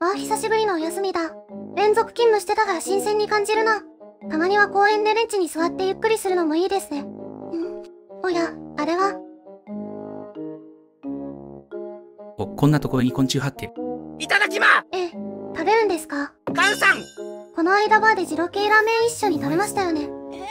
ああ、久しぶりのお休みだ。連続勤務してたが新鮮に感じるな。たまには公園でベンチに座ってゆっくりするのもいいですね。おや、あれは。お、こんなところに昆虫発見。いただきま。え、食べるんですか。カンさん。この間バーで二郎系ラーメン一緒に食べましたよね。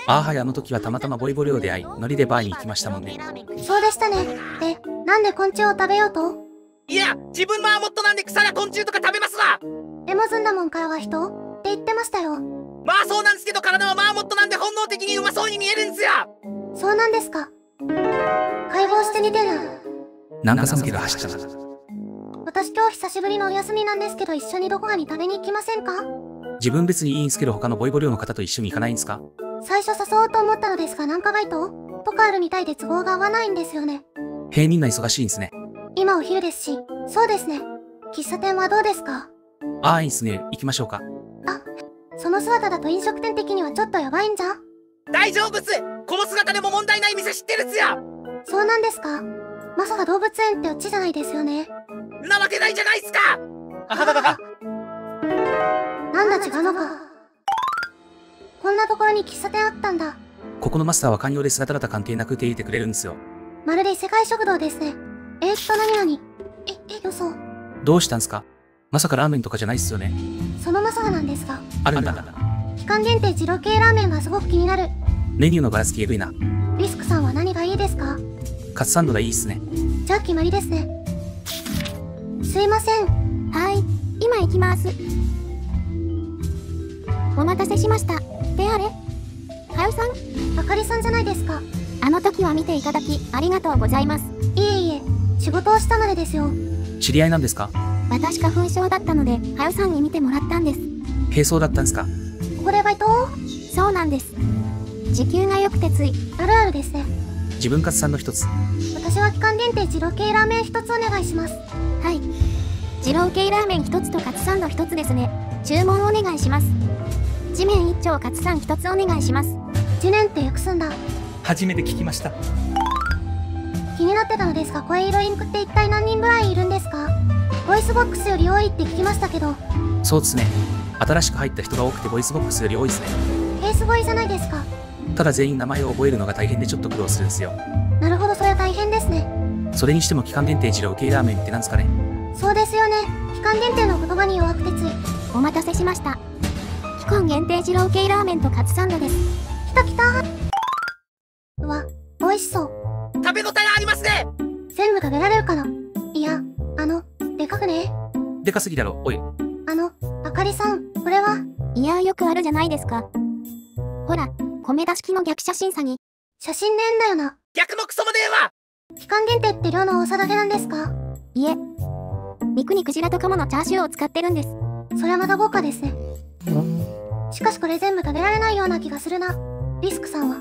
ああ、はい、あの時はたまたまボイボリョウで会い、ノリでバーに行きましたもんね。そうでしたね。で、なんで昆虫を食べようと。いや、自分のアモットなんで草や昆虫とか食べますわ。エモズンだもんからは人って言ってましたよ。まあそうなんですけど、体はマーモットなんで本能的にうまそうに見えるんですよ。そうなんですか。解剖して似てる。なんか寒気が走っちゃった。私今日久しぶりのお休みなんですけど、一緒にどこかに食べに行きませんか。自分別にいいんですけど、他のボイボリョウの方と一緒に行かないんですか。最初誘おうと思ったのですが、なんかバイトとかあるみたいで都合が合わないんですよね。へえ、みんな忙しいんですね。今お昼ですし。そうですね。喫茶店はどうですか。ああ、いいですね。行きましょうか。あ、その姿だと飲食店的にはちょっとやばいんじゃ。大丈夫っす。この姿でも問題ない店知ってるっすよ。そうなんですか。まさか動物園ってオチじゃないですよね。なわけないじゃないっすか。あははは。なんだ違うのか。こんなところに喫茶店あったんだ。ここのマスターは官僚ですらだらだ関係なく受け入れてくれるんですよ。まるで異世界食堂ですね。何え、予想。どうしたんすか。まさかラーメンとかじゃないっすよね。そのまさかなんですが。あるんだ。期間限定二郎系ラーメンがすごく気になる。メニューのガラスきえぐいな。ウィスクさんは何がいいですか。カツサンドがいいっすね。じゃあ決まりですね。すいません。はい、今行きます。お待たせしました。であれ。はよさん。あかりさんじゃないですか。あの時は見ていただきありがとうございます。いえいえ、仕事をしたのでですよ。知り合いなんですか。私花粉症だったので、はよさんに見てもらったんです。へえ、そうだったんですか。ここでバイト。そうなんです。時給が良くてつい。あるあるですね。自分カツさんの一つ。私は期間限定二郎系ラーメン一つお願いします。はい。二郎系ラーメン一つとカツサンド一つですね。注文お願いします。地面一丁カツさん一つお願いします。地面って訳すんだ。初めて聞きました。気になってたのですが、声色インクって一体何人ぐらいいるんですか。ボイスボックスより多いって聞きましたけど。そうですね。新しく入った人が多くてボイスボックスより多いですね。ケースボイじゃないですか。ただ全員名前を覚えるのが大変でちょっと苦労するんですよ。なるほど、それは大変ですね。それにしても期間限定二郎系ラーメンってなんですかね。そうですよね。期間限定の言葉に弱くてつい。お待たせしました。期間限定二郎系ラーメンとカツサンドです。きたきた。うわ、美味しそう。食べ応えありますね。全部食べられるかな。いや、でかくね。でかすぎだろ、おい。あかりさん、これは。いや、よくあるじゃないですか。ほら、米田式の逆写真詐欺。写真ねえんだよな。逆もクソもねえわ。期間限定って量の多さだけなんですか。いえ、肉にクジラとカモのチャーシューを使ってるんです。それはまだ豪華ですね。しかしこれ全部食べられないような気がするな。リスクさんは。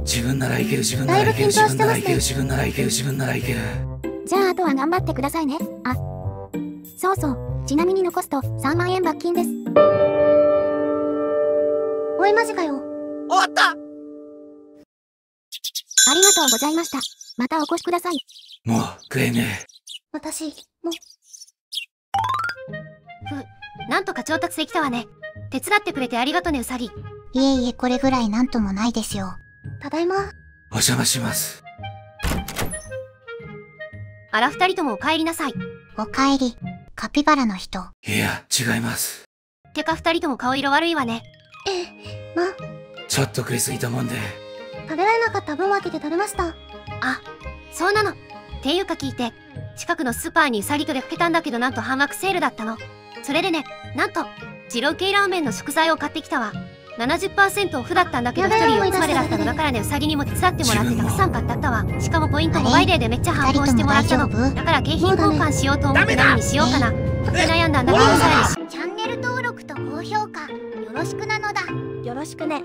自分ならいける、自分ならいける、自分ならいける、自分ならいける、自分ならいける。じゃああとは頑張ってくださいね。あ、そうそう、ちなみに残すと3万円罰金です。おい、マジかよ。終わった。ありがとうございました。またお越しください。もう食えねえ。私もなんとか調達できたわね。手伝ってくれてありがとね、うさぎ。いえいえ、これぐらいなんともないですよ。ただいま。お邪魔します。あら、二人ともお帰りなさい。お帰り。カピバラの人。いや、違います。てか二人とも顔色悪いわね。ええ、ま、ちょっと食いすぎたもんで。食べられなかった分分けて食べました。あ、そうなの。っていうか聞いて、近くのスーパーにうさぎと出かけたんだけど、なんと半額セールだったの。それでね、なんと二郎系ラーメンの食材を買ってきたわ。70% オフだったんだけど、1人4つまでだったのだからね、うさぎにも手伝ってもらってたくさん買ったったわ。しかもポイント5倍デーでめっちゃ反抗してもらったのだから、景品交換しようと思って何にしようかなって悩んだんだけど、チャンネル登録と高評価よろしくなのだ。よろしくね。